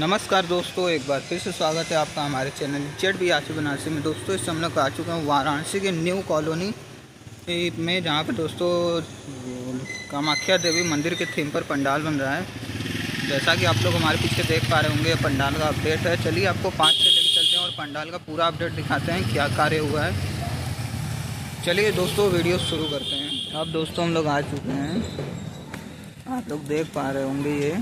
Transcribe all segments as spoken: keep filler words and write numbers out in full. नमस्कार दोस्तों, एक बार फिर से स्वागत है आपका हमारे चैनल ज़ेडबीए आशीष बनारसी में। दोस्तों इस समय आ चुका हूँ वाराणसी के न्यू कॉलोनी में, जहाँ पर दोस्तों कामाख्या देवी मंदिर के थीम पर पंडाल बन रहा है। जैसा कि आप लोग हमारे पीछे देख पा रहे होंगे, पंडाल का अपडेट है। चलिए आपको पाँच से लेकर चलते हैं और पंडाल का पूरा अपडेट दिखाते हैं, क्या कार्य हुआ है। चलिए दोस्तों वीडियो शुरू करते हैं। अब दोस्तों हम लोग आ चुके हैं, आप लोग देख पा रहे होंगे, ये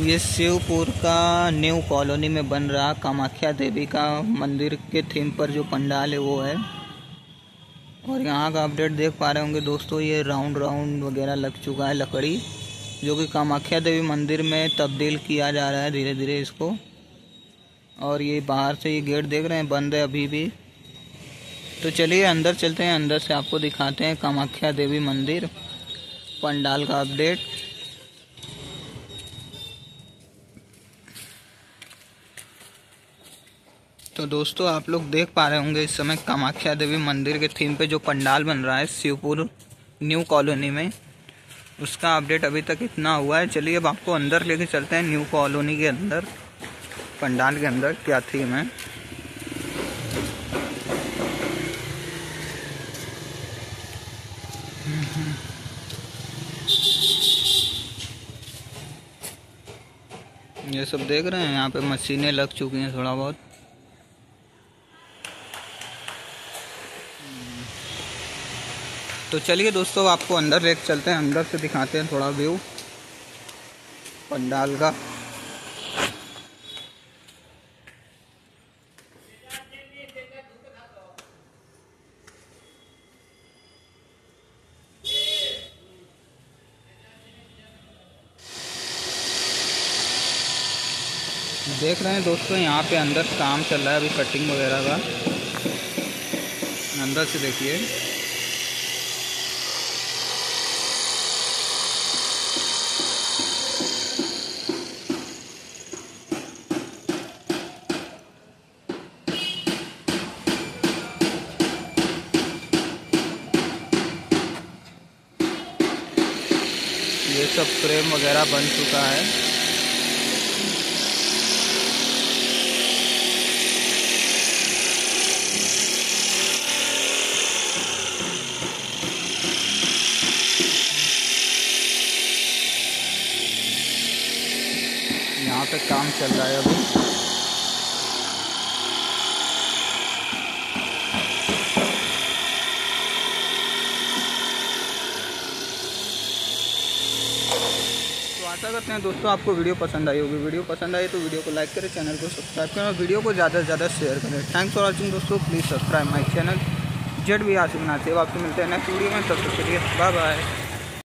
ये शिवपुर का न्यू कॉलोनी में बन रहा कामाख्या देवी का मंदिर के थीम पर जो पंडाल है वो है। और यहाँ का अपडेट देख पा रहे होंगे दोस्तों, ये राउंड राउंड वगैरह लग चुका है लकड़ी, जो कि कामाख्या देवी मंदिर में तब्दील किया जा रहा है धीरे धीरे इसको। और ये बाहर से ये गेट देख रहे हैं, बंद है अभी भी। तो चलिए अंदर चलते हैं, अंदर से आपको दिखाते हैं कामाख्या देवी मंदिर पंडाल का अपडेट। तो दोस्तों आप लोग देख पा रहे होंगे, इस समय कामाख्या देवी मंदिर के थीम पे जो पंडाल बन रहा है शिवपुर न्यू कॉलोनी में, उसका अपडेट अभी तक इतना हुआ है। चलिए अब आपको अंदर लेके चलते हैं, न्यू कॉलोनी के अंदर पंडाल के अंदर क्या थीम है। ये सब देख रहे हैं, यहाँ पे मशीनें लग चुकी हैं थोड़ा बहुत। तो चलिए दोस्तों आपको अंदर लेके चलते हैं, अंदर से दिखाते हैं थोड़ा व्यू पंडाल का। देख रहे हैं दोस्तों यहाँ पे अंदर काम चल रहा है अभी, कटिंग वगैरह का। अंदर से देखिए, ये सब फ्रेम वगैरह बन चुका है। यहाँ पे काम चल रहा है अभी। आशा करते हैं दोस्तों आपको वीडियो पसंद आई होगी। वीडियो पसंद आई तो वीडियो को लाइक करें, चैनल को सब्सक्राइब करें और वीडियो को ज़्यादा से ज़्यादा शेयर करें। थैंक्स फॉर वॉचिंग दोस्तों, please subscribe my channel ZBA Ashish Banarasi. अब आपसे मिलते हैं नेक्स्ट वीडियो में, तब तक के लिए बाय बाय।